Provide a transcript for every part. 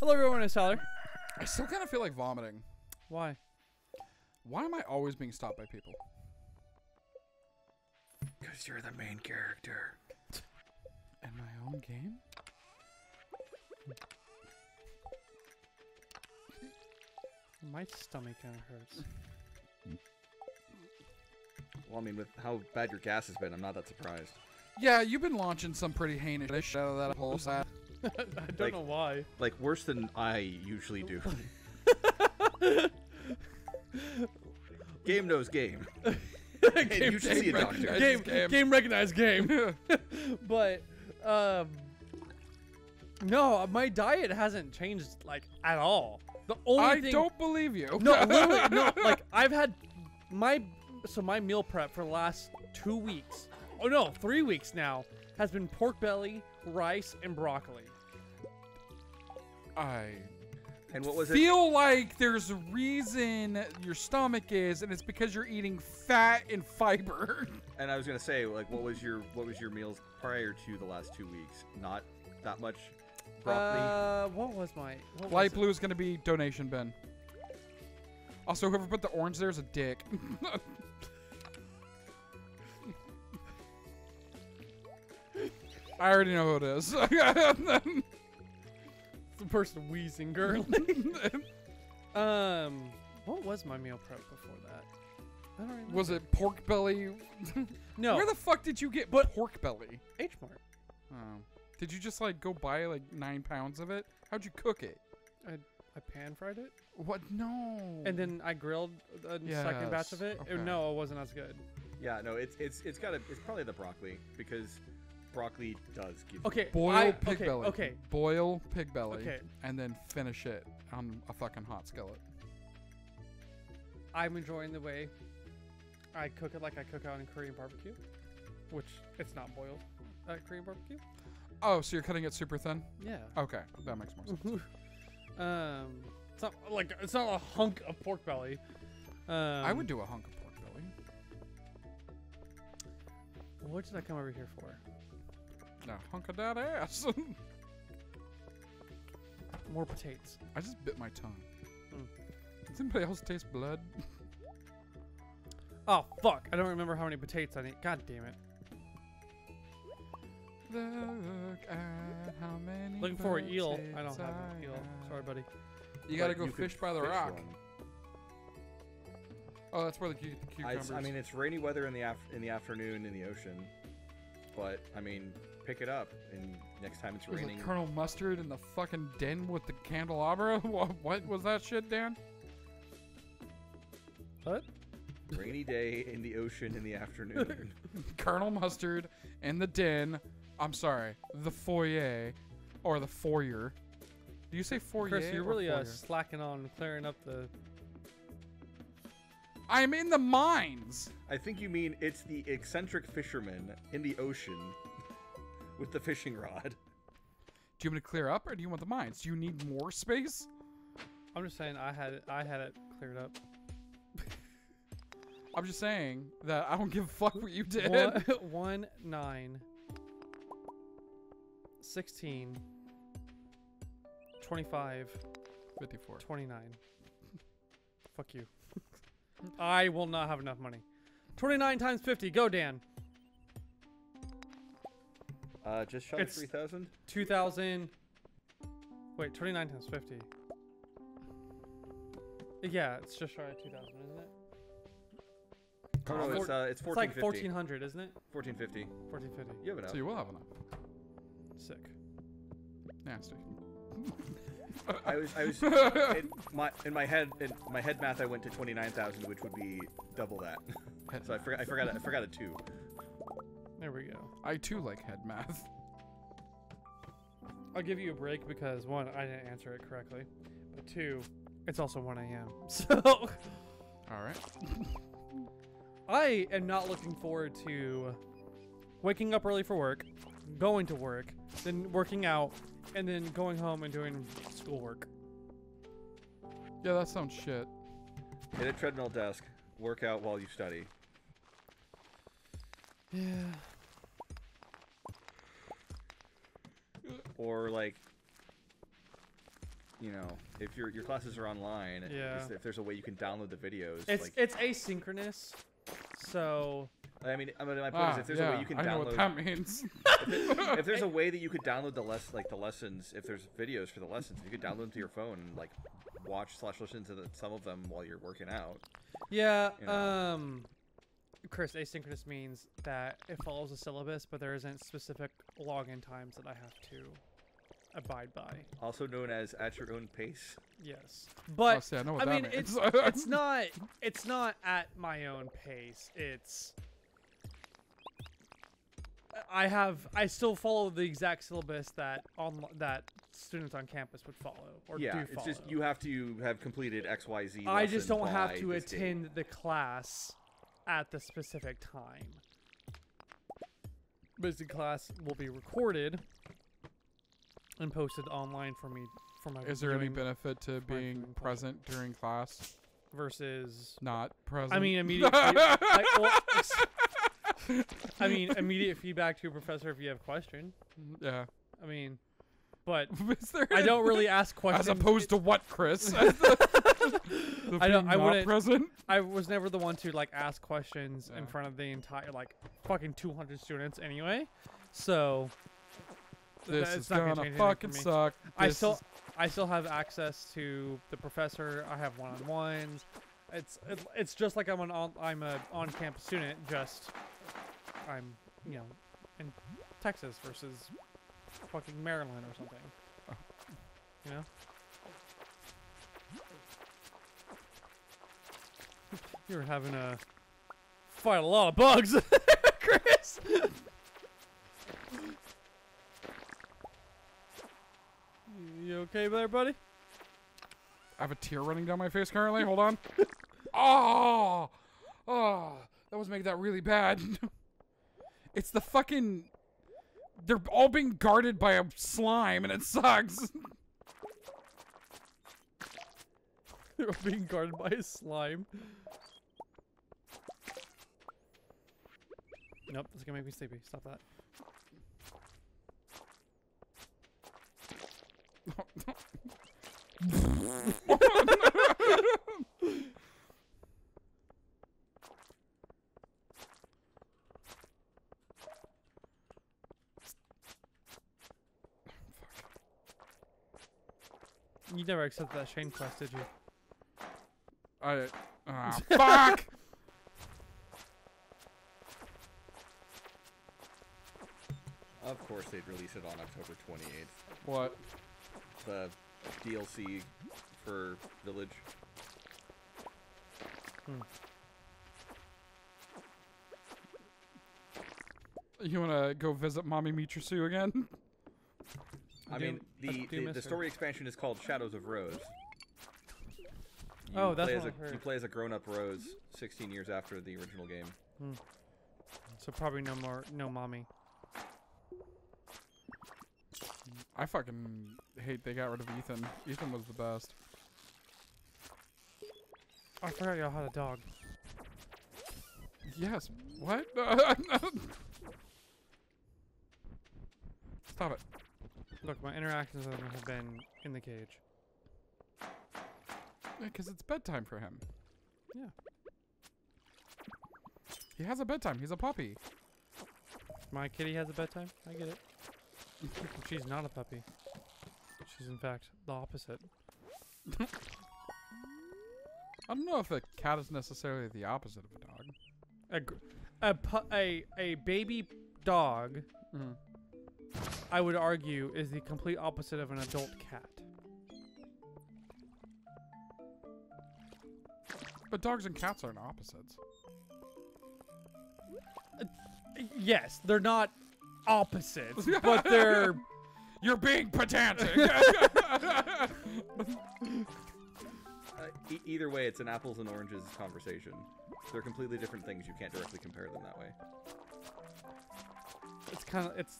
Hello, everyone. It's Tyler. I still kind of feel like vomiting. Why? Why am I always being stopped by people? Because you're the main character. In my own game? My stomach kind of hurts. Well, I mean, with how bad your gas has been, I'm not that surprised. Yeah, you've been launching some pretty heinous shit out of that whole side. I don't know why. Like, worse than I usually do. Game knows game. Game, you should see a doctor. Game recognized game. But, no, my diet hasn't changed, like, at all. The only thing... I don't believe you. No, literally, no. Like, I've had my meal prep for the last 2 weeks. Oh, no, 3 weeks now has been pork belly, rice, and broccoli. I feel like there's a reason your stomach is, and it's because you're eating fat and fiber. And I was gonna say, like, what was your meals prior to the last 2 weeks? Not that much broccoli. What was my light blue is gonna be donation bin. Also, whoever put the orange there is a dick. I already know who it is. It's the person wheezing, girl. What was my meal prep before that? I don't remember. Was it pork belly? No. Where the fuck did you get pork belly? H Mart. Oh. Did you just like go buy like 9 pounds of it? How'd you cook it? I pan fried it. What? No. And then I grilled the second batch of it. Okay. No, it wasn't as good. Yeah, no, it's probably the broccoli because. Broccoli does give you boil pig belly. Okay. Boil pig belly and then finish it on a fucking hot skillet. I'm enjoying the way I cook it like I cook out in Korean barbecue, which it's not boiled Korean barbecue. Oh, so you're cutting it super thin? Yeah. Okay. That makes more sense. It's not a hunk of pork belly. I would do a hunk of pork belly. What did I come over here for? Now, hunk of that ass. More potatoes. I just bit my tongue. Does anybody else taste blood? Oh, fuck. I don't remember how many potatoes I need. God damn it. Look at how many. Looking for an eel. I don't have an eel. Sorry, buddy. You gotta go fish by the rock. Oh, that's where the cucumbers. I mean, it's rainy weather in the afternoon in the ocean. But, I mean... pick it up, and next time it's raining. Like Colonel Mustard in the fucking den with the candelabra? What was that shit, Dan? What? Rainy day in the ocean in the afternoon. Colonel Mustard in the den. I'm sorry, the foyer, or the foyer. Do you say foyer? Chris, you're really slacking on clearing up the. I'm in the mines. I think you mean it's the eccentric fisherman in the ocean. With the fishing rod. Do you want me to clear up, or do you want the mines? Do you need more space? I'm just saying I had it cleared up. I'm just saying that I don't give a fuck what you did. 1, 9, 16, 25, 54, 29. Fuck you. I will not have enough money. 29 times 50. Go, Dan. Just shot 3,000? 2,000. Wait, 29 times 50. Yeah, it's just shy of 2,000, isn't it? Oh, no, it's 1450. It's like 1,400, isn't it? 1,450. 1,450. You have enough. So you will have enough. Sick. Nasty. I was in my head math I went to 29,000, which would be double that. So I forgot a 2. There we go. I too like head math. I'll give you a break because 1, I didn't answer it correctly, but 2, it's also 1 AM. So, all right. I am not looking forward to waking up early for work, going to work, then working out, and then going home and doing schoolwork. Yeah, that sounds shit. Hit a treadmill desk. Work out while you study. Yeah. Or like you know, if your classes are online, yeah, if there's a way you can download the videos. It's like, it's asynchronous, so. I mean, my point is, if there's a way you can download, I know what that means. If there's a way that you could download the lessons, if there's videos for the lessons, you could download them to your phone and like watch / listen to some of them while you're working out. Yeah. You know? Chris, asynchronous means that it follows a syllabus, but there isn't specific login times that I have to abide by. Also known as at your own pace. Yes, but see, I mean, it's not at my own pace. It's I still follow the exact syllabus that that students on campus would follow or do follow. It's just you have to have completed XYZ. I just don't have to attend the class at the specific time. But the class will be recorded and posted online for me. For my. Is there any benefit to being present during class versus not present? I mean, immediate. I mean, immediate feedback to your professor if you have a question. Yeah. I mean, but I don't really ask questions. As opposed to what, Chris? I was never the one to like ask questions in front of the entire like fucking 200 students anyway. So this is gonna fucking suck. I still have access to the professor. I have one-on-ones. It's just like I'm a on-campus student. Just I'm in Texas versus fucking Maryland or something. You know. You were having to fight a lot of bugs, Chris. You okay there, buddy? I have a tear running down my face currently. Hold on. Oh, oh, that was making that really bad. It's the fucking. They're all being guarded by a slime, and it sucks. They're being guarded by a slime. Nope, that's gonna make me sleepy. Stop that. You never accepted that shame quest, did you? I fuck. Of course they'd release it on October 28th. What? The DLC for Village. You wanna go visit Mommy Michiru again? I mean, the story expansion is called Shadows of Rose. You play as a grown-up Rose 16 years after the original game. So probably no mommy. I fucking hate they got rid of Ethan. Ethan was the best. I forgot y'all had a dog. Yes. What? Stop it. Look, my interactions with him have been in the cage. Because it's bedtime for him. Yeah. He has a bedtime. He's a puppy. My kitty has a bedtime. I get it. She's not a puppy. She's, in fact, the opposite. I don't know if a cat is necessarily the opposite of a dog. A baby dog, I would argue, is the complete opposite of an adult cat. But dogs and cats aren't opposites. Yes, they're not opposites, but they're... You're being pedantic! Either way, it's an apples and oranges conversation. They're completely different things. You can't directly compare them that way. It's kind of... It's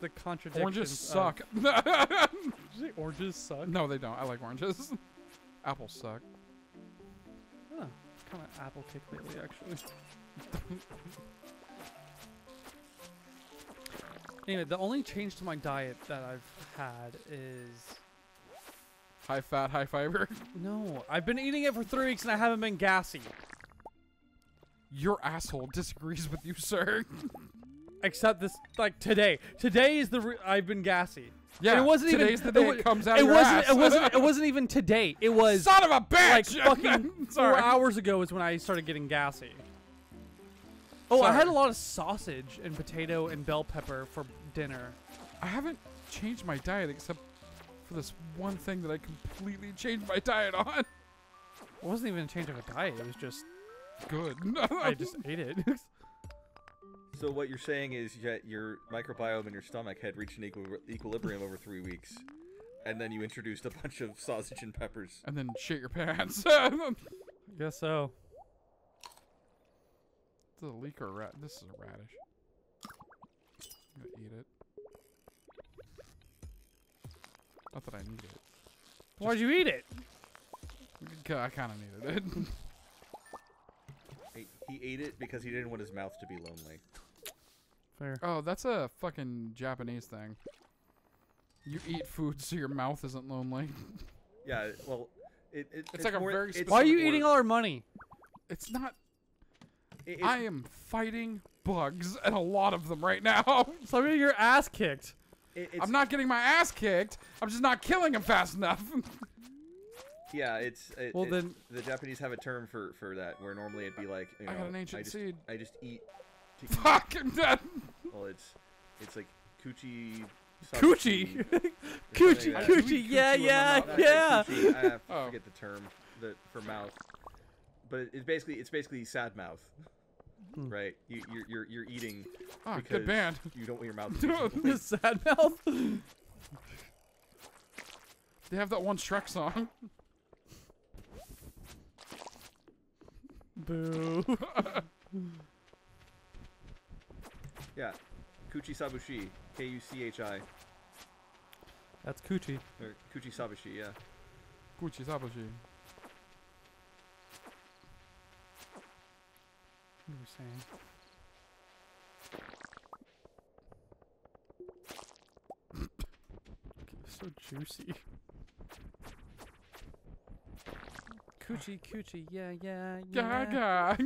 the contradiction. Oranges suck. Did you say oranges suck? No, they don't. I like oranges. Apples suck. Huh. It's kind of apple kick lately, actually. Anyway, the only change to my diet that I've had is High fat, high fiber. No, I've been eating it for 3 weeks and I haven't been gassy. Your asshole disagrees with you, sir. Except this, like today. Today is the I've been gassy. Yeah, and it wasn't today's even the day it comes out. It of your wasn't. Ass. It wasn't even today. It was son of a bitch. Like fucking 4 hours ago is when I started getting gassy. Oh, sorry. I had a lot of sausage and potato and bell pepper for dinner. I haven't changed my diet except for this one thing that I completely changed my diet on. It wasn't even a change of a diet. It was just good. I just ate it. So what you're saying is that your microbiome in your stomach had reached an equilibrium over 3 weeks, and then you introduced a bunch of sausage and peppers. And then shit your pants. Guess so. Is it a leek or a rat? This is a radish. I'm gonna eat it. Not that I need it. Why'd you eat it? I kind of needed it. He ate it because he didn't want his mouth to be lonely. Fair. Oh, that's a fucking Japanese thing. You eat food so your mouth isn't lonely. Yeah, well, it's like more, a very specific. Why are you eating all our money? It's not. I am fighting bugs and a lot of them right now. So I'm getting your ass kicked. I'm not getting my ass kicked. I'm just not killing them fast enough. Yeah, well, then the Japanese have a term for that, where normally it'd be like, you know, I got an ancient seed. I just eat. Fuck, I'm dead. Well, it's like kuchi. Kuchi. Kuchi. Like kuchi. Yeah, yeah, yeah. Kuchi. I forget the term for mouth, but it's basically sad mouth, right? You're eating. Ah, because good band. You don't want your mouth. The sad mouth. They have that one Shrek song. Boo. Yeah. Kuchisabishii. K-U-C-H-I. That's Kuchi. Or Kuchisabishii, yeah. Kuchisabishii. What are we saying? It's so juicy. Coochie, coochie, yeah, yeah, yeah. Gaga.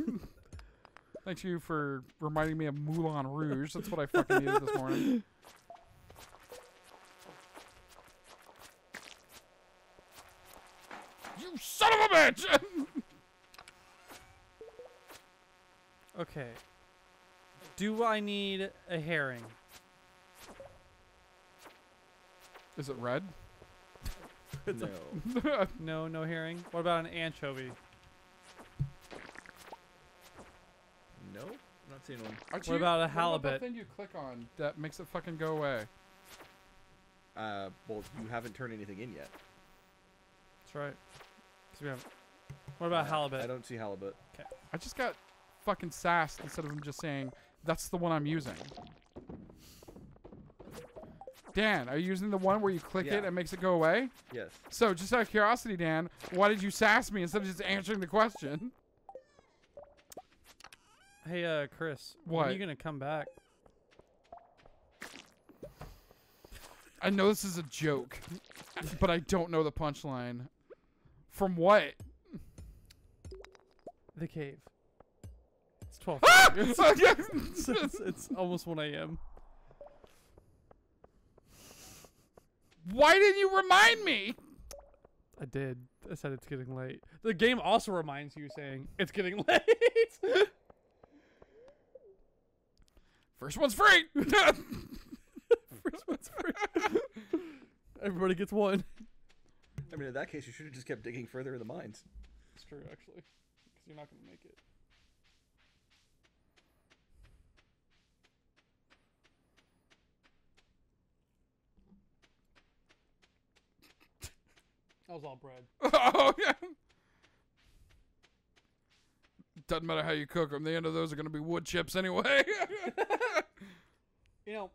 Thank you for reminding me of Moulin Rouge. That's what I fucking needed this morning. You son of a bitch! Okay. Do I need a herring? Is it red? No. no herring. What about an anchovy? No, I'm not seeing one. What about a halibut? What thing you click on that makes it fucking go away? Well, you haven't turned anything in yet. That's right. What about halibut? I don't see halibut. Okay. I just got fucking sassed instead of him just saying that's the one I'm using. Dan, are you using the one where you click it and it makes it go away? Yes. So, just out of curiosity, Dan, why did you sass me instead of just answering the question? Hey, Chris. What? When are you going to come back? I know this is a joke, but I don't know the punchline. From what? The cave. It's 12. Ah! it's almost 1 a.m. Why didn't you remind me? I did. I said it's getting late. The game also reminds you saying it's getting late. First one's free. First one's free. Everybody gets one. I mean, in that case, you should have just kept digging further in the mines. It's true, actually. Because you're not going to make it. That was all bread. Oh, yeah. Doesn't matter how you cook them. The end of those are going to be wood chips anyway. You know,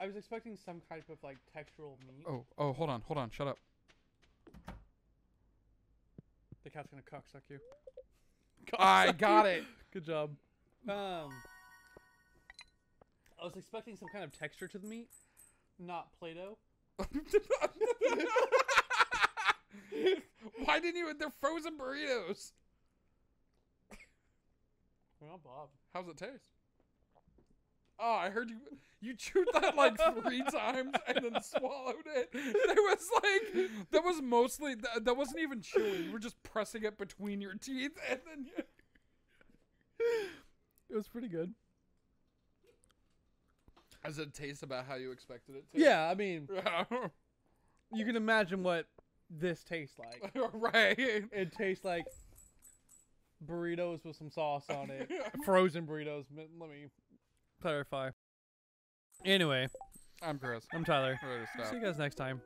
I was expecting some type of, like, textural meat. Oh, hold on. Shut up. The cat's going to cocksuck you. I got it. Good job. I was expecting some kind of texture to the meat, not Play-Doh. Why didn't you? They're frozen burritos. Well, Bob. How's it taste? Oh, I heard you chewed that like 3 times and then swallowed it. It was like, that was mostly, that wasn't even chewing. You were just pressing it between your teeth and then you... It was pretty good. Does it taste about how you expected it to? Yeah, I mean, you can imagine what this tastes like. Right. It tastes like burritos with some sauce on it. Frozen burritos. Let me... clarify. Anyway, I'm Chris. I'm Tyler. See you guys next time.